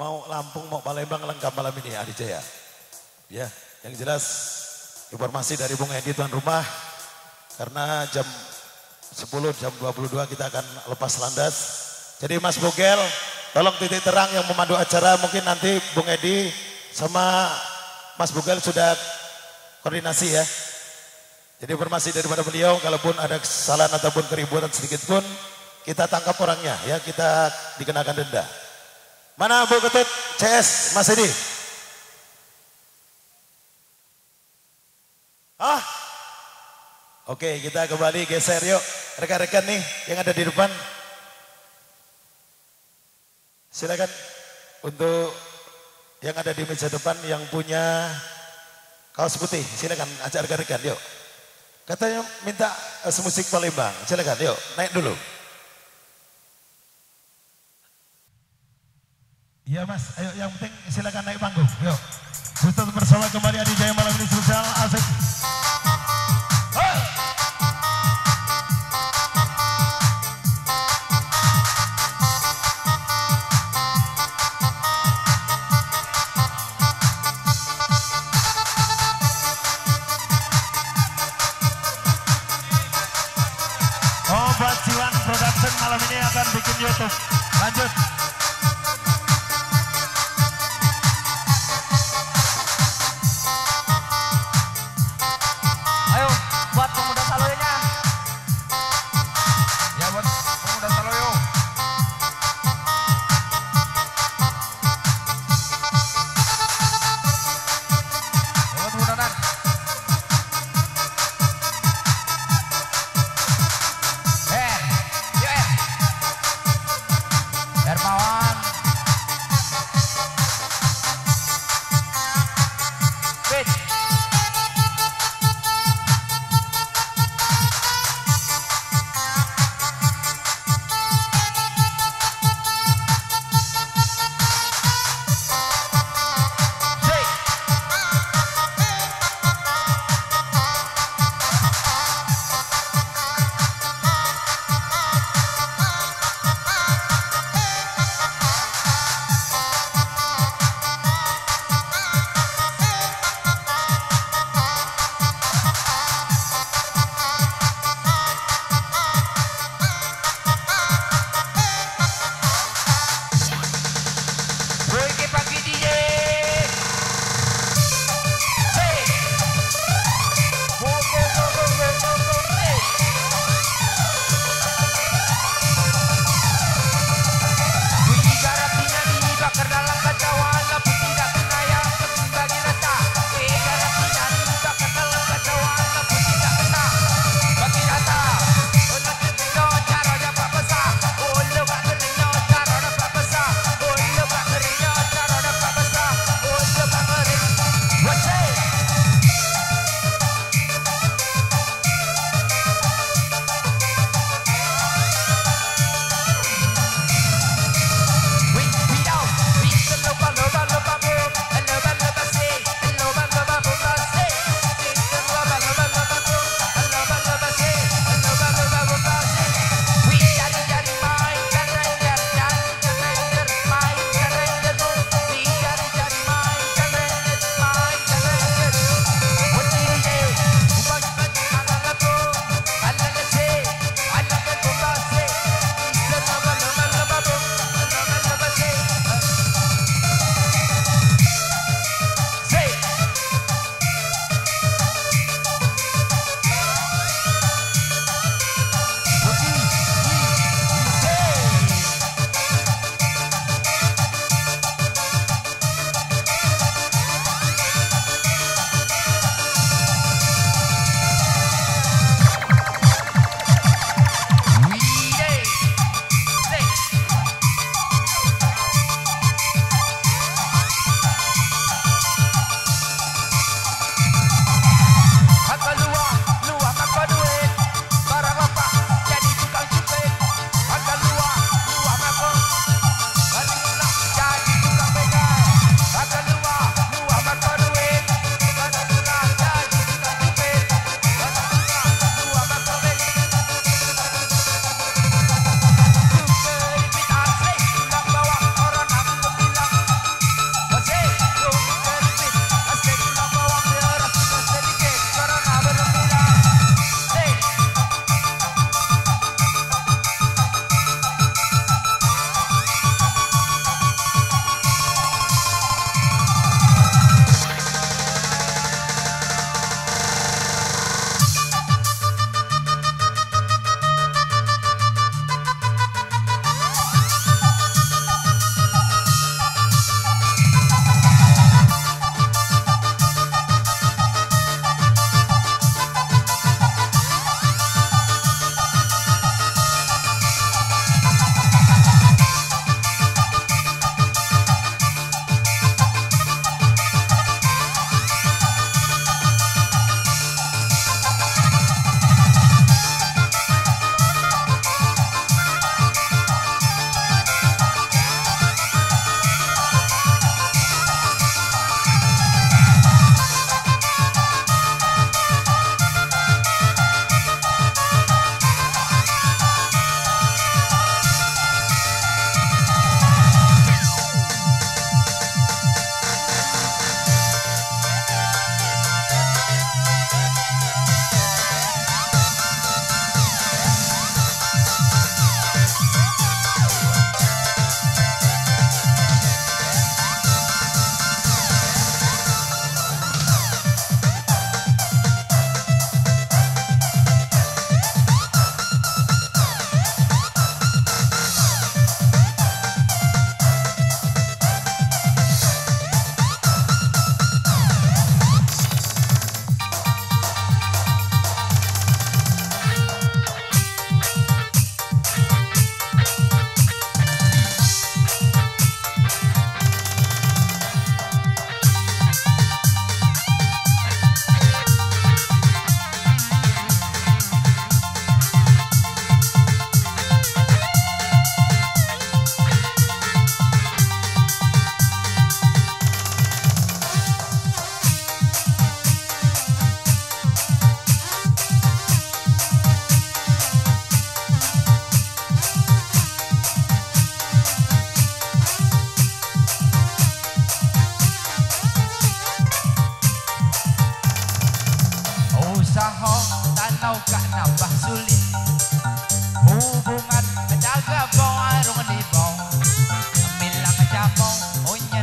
Mau Lampung, mau Palembang lengkap malam ini Adhit Jaya. Ya, yang jelas informasi dari Bung Edi tuan rumah. Karena jam 10, jam 22 kita akan lepas landas. Jadi Mas Bogel, tolong titik terang yang memandu acara. Mungkin nanti Bung Edi sama Mas Bogel sudah koordinasi ya. Jadi informasi daripada beliau, kalaupun ada kesalahan ataupun keributan sedikit pun, kita tangkap orangnya ya, kita dikenakan denda. Mana Bu Ketut, CS, Mas Edi? Ah? Oke, kita kembali geser yuk. Rekan-rekan nih yang ada di depan. Silakan untuk yang ada di meja depan yang punya kaos putih. Silakan ajak rekan-rekan yuk. Katanya minta semusik Palembang. Silakan yuk, naik dulu. Iya Mas, ayo yang penting silakan naik panggung. Yuk. Kita bersama kembali Adhit Jaya malam ini spesial asik. J1 Production malam ini akan bikin YouTube. Lanjut. Ayo buat pemuda Saloyonya. Ya buat pemuda Saloyo. Ya buat pemuda Dan.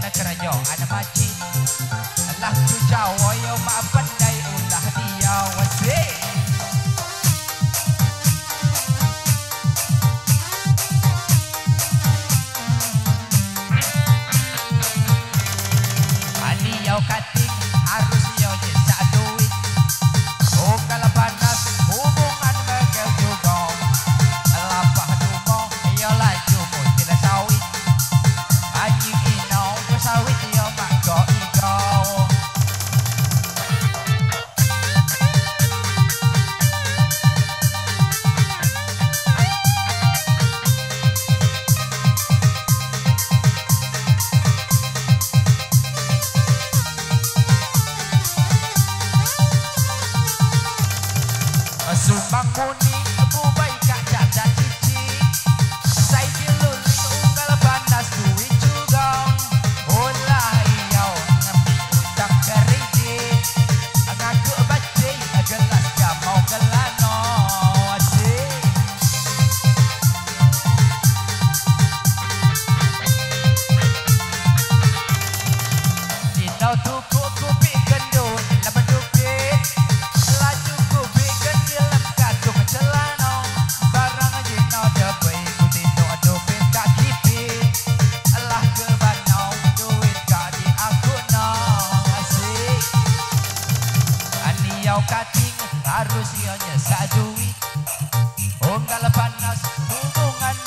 na kerja anak maci Allah ku jawa yo ma pandai ulah dia wasi ani yo kating harus yo jesa duit oh kalau panas hubungan bekel juga lapah dumo yo laju mutil sawit anjing inau yo sawit yo manggo igau sumpang kuning bubai kaca dan cici saya diluli unggal panas duit juga ulah iya ngembi utang kredit ngaku baci gelas gak mau gelano asik dinau tuku kupi gendut lepas dupit laju kupi gendil katuk celana barang jino debai kutino dupit kak kipit elah kebanau duit kak di aku no asik aniau kating harus yo nyesa duit unggal panas hubungan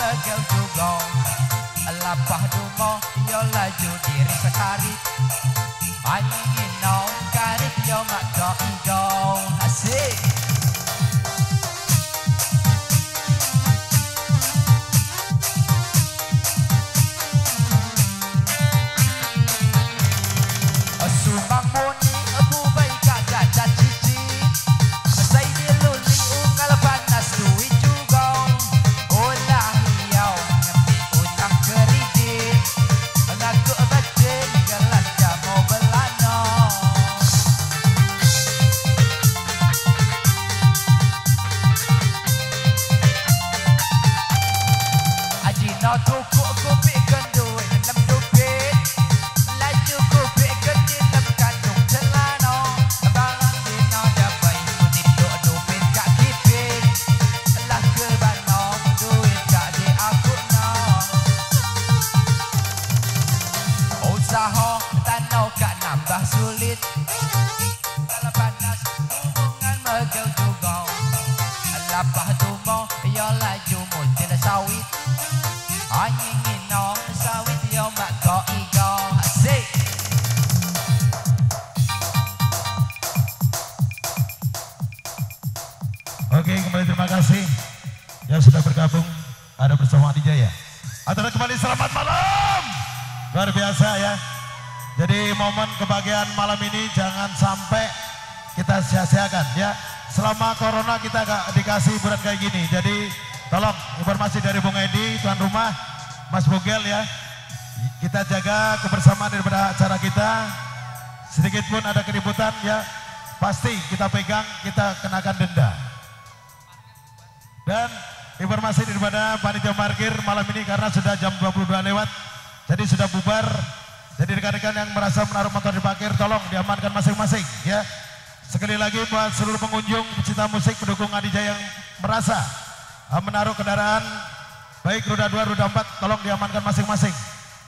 megel juga lapah dumo yo laju diri sekarit anjing inau karib yo mak go igau asik sumpang kuning bubai kagak dan cici saya diluli unggal panas duit juga ulah iya ngembi utang kredit ngaku baci gelas gak mau belano ajino tuku kupi gendut lem dupit laju kupi gendut lem kandung celano barang dino dapat kutinduk dupit kak kipit elah kebanong duit kak di aku no usaha tanau kak nambah sulit kalau panas hubungan megel juga lapah dumo yo laju mutil sawit anjing inong sawit yo mak go igo asik Oke, kembali terima kasih yang sudah bergabung ada bersama Adhit Jaya. Atau kembali selamat malam. Luar biasa ya. Jadi momen kebahagiaan malam ini jangan sampai kita sia-siakan ya. Selama corona kita gak dikasih berat kayak gini. Jadi tolong informasi dari Bung Edi, tuan rumah, Mas Bogel ya. Kita jaga kebersamaan daripada acara kita. Sedikit pun ada keributan ya. Pasti kita pegang, kita kenakan denda. Dan informasi daripada panitia parkir malam ini karena sudah jam 22 lewat. Jadi sudah bubar. Jadi rekan-rekan yang merasa menaruh motor di parkir tolong diamankan masing-masing ya. Sekali lagi buat seluruh pengunjung pecinta musik pendukung Adhit Jaya yang merasa menaruh kendaraan baik roda 2, roda 4 tolong diamankan masing-masing.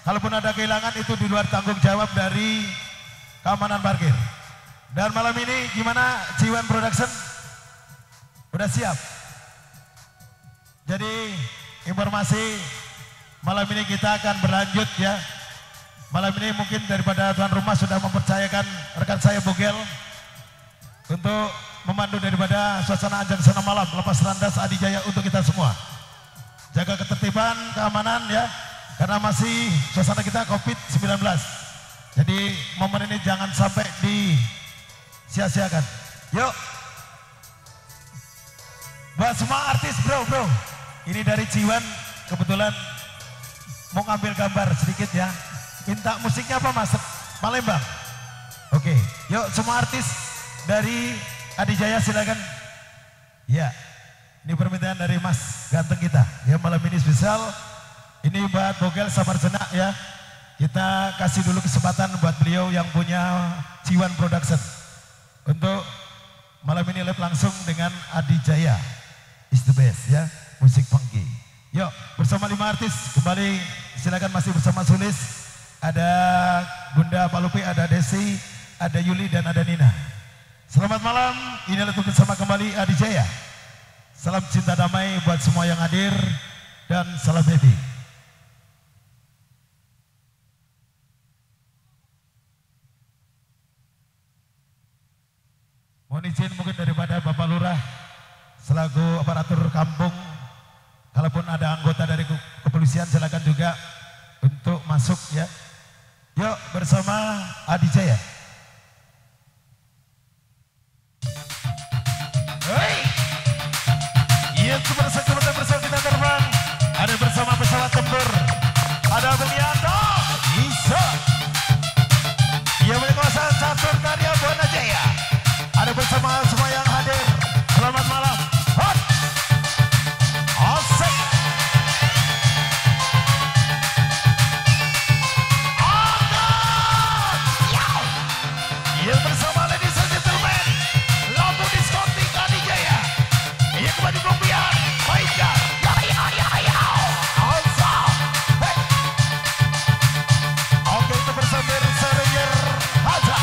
Kalaupun ada kehilangan itu di luar tanggung jawab dari keamanan parkir. Dan malam ini gimana J1 Production? Udah siap? Jadi informasi malam ini kita akan berlanjut ya. Malam ini mungkin daripada tuan rumah sudah mempercayakan rekan saya Bogel untuk memandu daripada suasana anjang sana malam lepas landas Adhit Jaya untuk kita semua. Jaga ketertiban, keamanan ya. Karena masih suasana kita COVID-19. Jadi momen ini jangan sampai disia-siakan. Yuk. Buat semua artis bro. Ini dari J1 kebetulan mau ngambil gambar sedikit ya. Minta musiknya apa Mas? Palembang. Oke, yuk semua artis dari Adhit Jaya silakan. Ya, ini permintaan dari Mas ganteng kita. Ya malam ini spesial. Ini buat Bokel Samar Senak ya. Kita kasih dulu kesempatan buat beliau yang punya J1 Production untuk malam ini live langsung dengan Adhit Jaya is the best ya, musik funky. Yuk bersama 5 artis kembali, silakan masih bersama Sulis, ada Bunda Palupi, ada Desi, ada Yuli dan ada Nina. Selamat malam, ini untuk bersama kembali Adhit Jaya. Salam cinta damai buat semua yang hadir dan salam happy. Mohon izin mungkin daripada Bapak Lurah selaku aparatur kampung, kalaupun ada anggota dari kepolisian silakan juga untuk masuk ya. Yuk bersama Adhit Jaya. Hei, iya bersama kita terbang, ada bersama pesawat tempur, ada Belianto, bisa. Yang berkuasa catur karya Bona Jaya. Ada bersama semua yang hadir, selamat malam. Hot, asik, anak, yow. Ia bersama ladies and gentlemen, Lampung diskotik Adhit Jaya. Ia kembali berpihak, baiklah. Oke, kita bersama Seringer Haja.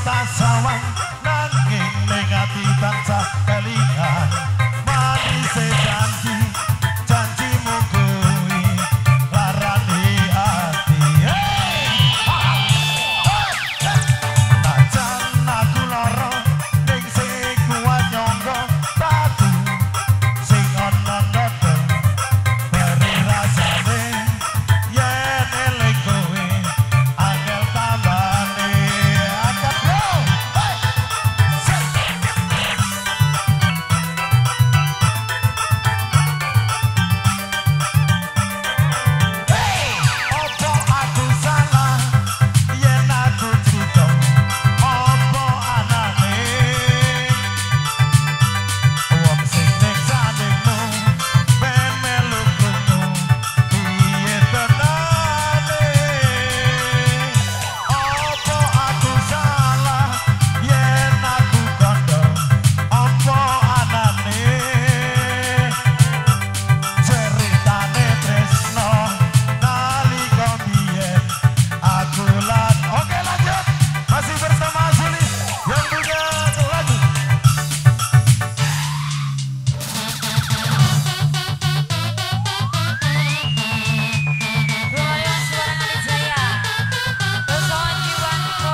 patah sawang nanging ning ati tansah kelingan manise janji janjimu kuwi larani ati najan aku lara ning sing kuat nyangga tatu sing ana ndata beri rasane yen eling kowe angel tambane akadyo opo aku salah yen aku cinta opo anane wong sing neksanemu ben melu kudu piye tenane opo aku salah yen aku kandha opo anane ceritane tresno nalika biyen aku lan oke lanjut masih bersama Yuli yang punya lagu Royo Suara Adhit Jaya Musik J1 Production Seket ewu Kembali bareng Polengis Adhit Jaya Pesi Keyang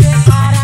Sekarang